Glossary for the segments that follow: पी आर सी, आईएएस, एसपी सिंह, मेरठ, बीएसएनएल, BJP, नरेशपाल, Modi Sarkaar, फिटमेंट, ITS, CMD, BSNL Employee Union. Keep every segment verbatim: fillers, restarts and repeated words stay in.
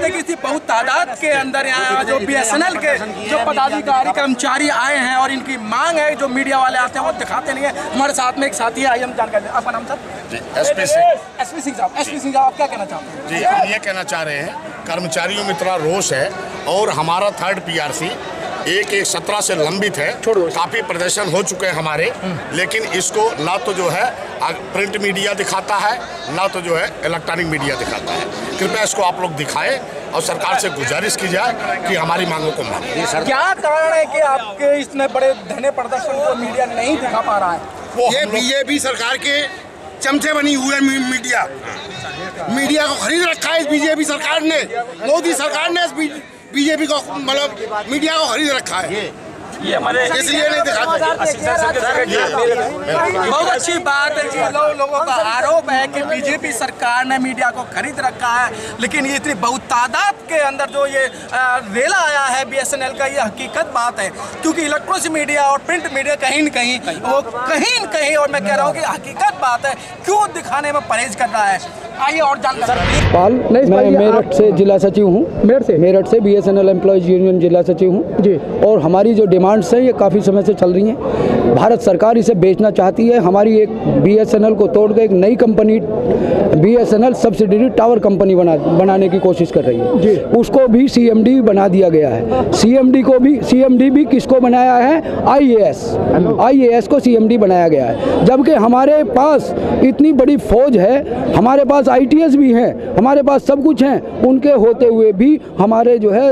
बात है कि इसी बहुत तादाद के अंदर यहाँ जो बीएसएनएल के जो पदाधिकारी कर्मचारी आए हैं और इनकी मांग है, जो मीडिया वाले आते हैं वो दिखाते नहीं है। हमारे साथ में एक साथी है, हम जानकारी दें। आपका नाम sir? एसपी सिंह। एसपी सिंह साहब, एसपी सिंह साहब आप क्या कहना चाहते हैं? जी, हम ये कहना चाह रहे हैं कर्मचारियों में इतना रोष है और हमारा थर्ड पी आर सी एक एक सत्रह से लंबित है। काफ़ी प्रदर्शन हो चुके हैं हमारे, लेकिन इसको ना तो जो है प्रिंट मीडिया दिखाता है, ना तो जो है इलेक्ट्रॉनिक मीडिया दिखाता है। कृपया इसको आप लोग दिखाएं और सरकार से गुजारिश की जाए कि हमारी मांगों को माने। क्या कारण है कि आपके इतने बड़े धरने प्रदर्शन को मीडिया नहीं दिखा पा रहा है? वो ये बीजेपी सरकार के चमचे बनी हुई है। मीडिया मीडिया को खरीद रखा है इस बीजेपी सरकार ने, मोदी सरकार ने इस बीजेपी को, मतलब मीडिया को खरीद रखा है, इसलिए नहीं दिखाते। बहुत अच्छी बात है कि लोगों का आरोप है कि बीजेपी सरकार ने मीडिया को खरीद रखा है, लेकिन ये इतनी बहुत तादाद के अंदर जो ये रेला आया है बीएसएनएल का, ये हकीकत बात है। क्योंकि इलेक्ट्रॉनिक मीडिया और प्रिंट मीडिया कहीं न कहीं वो कहीं न कहीं, और मैं कह रहा हूँ कि हकीकत बात है, क्यों दिखाने में परहेज कर रहा है। आइए और पाल, मैं मेरठ से जिला सचिव हूँ। मेरठ से मेरठ से बीएसएनएल एम्प्लॉयज यूनियन जिला सचिव हूँ जी। और हमारी जो डिमांड्स हैं ये काफ़ी समय से चल रही हैं। भारत सरकार इसे बेचना चाहती है। हमारी एक बीएसएनएल को तोड़कर एक नई company बीएसएनएल subsidiary tower company बना बनाने की कोशिश कर रही है जी। उसको भी सीएमडी बना दिया गया है। सीएमडी को भी सीएमडी भी किसको बनाया है? आईएएस आईएएस को सीएमडी बनाया गया है। जबकि हमारे पास इतनी बड़ी फौज है, हमारे पास आई टी एस भी हैं, हमारे पास सब कुछ हैं, उनके होते हुए भी हमारे जो है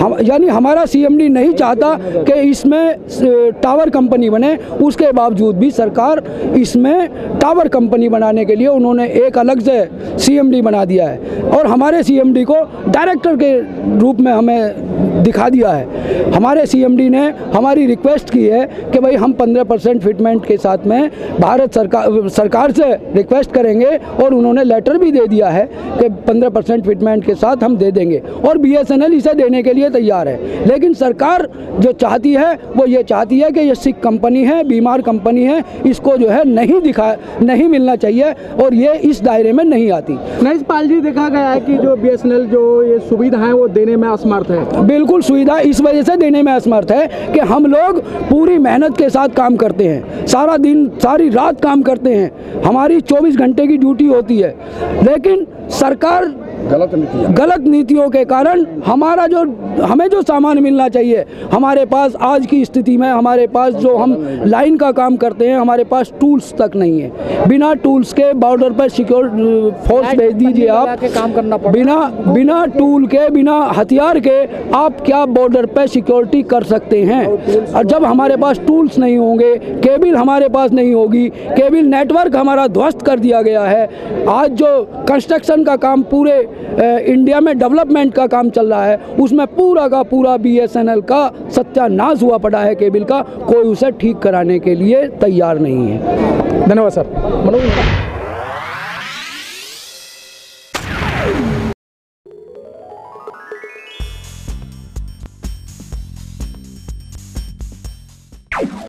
हम, यानी हमारा सीएमडी नहीं चाहता कि इसमें टावर कंपनी बने। उसके बावजूद भी सरकार इसमें टावर कंपनी बनाने के लिए उन्होंने एक अलग से सीएमडी बना दिया है और हमारे सीएमडी को डायरेक्टर के रूप में हमें दिखा दिया है। हमारे सीएमडी ने हमारी रिक्वेस्ट की है कि भाई हम पंद्रह परसेंट फिटमेंट के साथ में भारत सरकार सरकार से रिक्वेस्ट करेंगे और उन्होंने लेटर भी दे दिया है कि पंद्रह परसेंट फिटमेंट के साथ हम दे देंगे और बी एस एन एल इसे देने के लिए तैयार है। लेकिन सरकार जो चाहती है वो ये चाहती है कि ये सिख कंपनी है, बीमार कंपनी है, इसको जो है नहीं दिखा नहीं मिलना चाहिए और ये इस दायरे में नहीं आती। नरेशपाल जी, देखा गया है कि जो बी एस एन एल जो ये सुविधा है वो देने में असमर्थ है। बिल्कुल, सुविधा इस वजह से देने में असमर्थ है कि हम लोग पूरी मेहनत के साथ काम करते हैं, सारा दिन सारी रात काम करते हैं, हमारी चौबीस घंटे की ड्यूटी होती है। लेकिन सरकार गलत नीतियाँ गलत नीतियों के कारण हमारा जो हमें जो सामान मिलना चाहिए, हमारे पास आज की स्थिति में हमारे पास जो हम लाइन का काम करते हैं, हमारे पास टूल्स तक नहीं है। बिना टूल्स के बॉर्डर पर सिक्योर फोर्स भेज दीजिए आप, काम करना पड़ता है। बिना बिना टूल के, बिना हथियार के आप क्या बॉर्डर पर सिक्योरिटी कर सकते हैं? और जब हमारे पास टूल्स नहीं होंगे, केबल हमारे पास नहीं होगी, केबल नेटवर्क हमारा ध्वस्त कर दिया गया है। आज जो कंस्ट्रक्शन का काम पूरे इंडिया में डेवलपमेंट का काम चल रहा है, उसमें पूरा का पूरा बीएसएनएल का सत्यानाश हुआ पड़ा है। केबल का कोई उसे ठीक कराने के लिए तैयार नहीं है। धन्यवाद सर।